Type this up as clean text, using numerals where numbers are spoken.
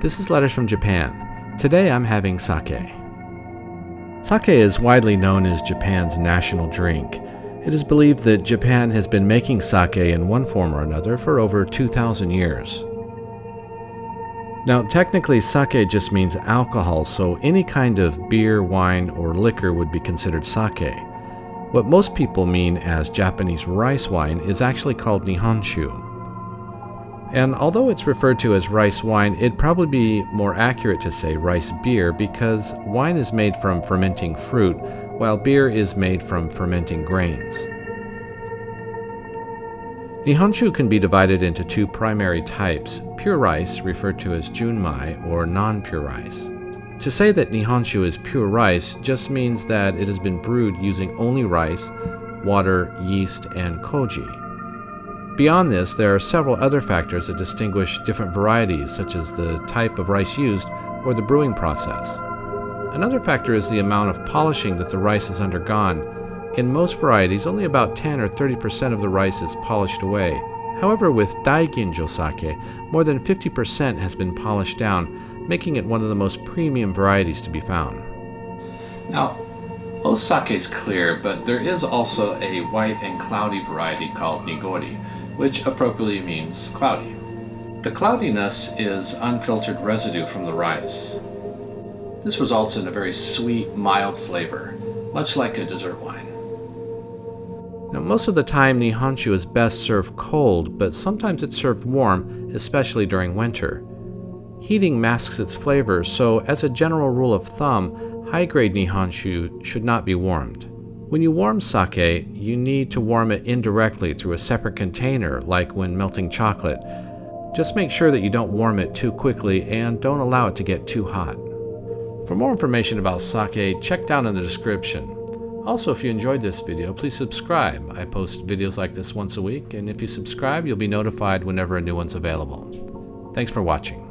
This is Letters from Japan. Today I'm having sake. Sake is widely known as Japan's national drink. It is believed that Japan has been making sake in one form or another for over 2,000 years. Now, technically, sake just means alcohol, so any kind of beer, wine, or liquor would be considered sake. What most people mean as Japanese rice wine is actually called Nihonshu. And although it's referred to as rice wine, it'd probably be more accurate to say rice beer because wine is made from fermenting fruit, while beer is made from fermenting grains. Nihonshu can be divided into two primary types, pure rice, referred to as junmai, or non-pure rice. To say that Nihonshu is pure rice just means that it has been brewed using only rice, water, yeast, and koji. Beyond this, there are several other factors that distinguish different varieties, such as the type of rice used or the brewing process. Another factor is the amount of polishing that the rice has undergone. In most varieties, only about 10 or 30% of the rice is polished away. However, with daiginjo sake, more than 50% has been polished down, making it one of the most premium varieties to be found. Now, most sake is clear, but there is also a white and cloudy variety called nigori, which appropriately means cloudy. The cloudiness is unfiltered residue from the rice. This results in a very sweet, mild flavor, much like a dessert wine. Now, most of the time, Nihonshu is best served cold, but sometimes it's served warm, especially during winter. Heating masks its flavor, so as a general rule of thumb, high-grade Nihonshu should not be warmed. When you warm sake, you need to warm it indirectly through a separate container, like when melting chocolate. Just make sure that you don't warm it too quickly and don't allow it to get too hot. For more information about sake, check down in the description. Also, if you enjoyed this video, please subscribe. I post videos like this once a week, and if you subscribe, you'll be notified whenever a new one's available. Thanks for watching.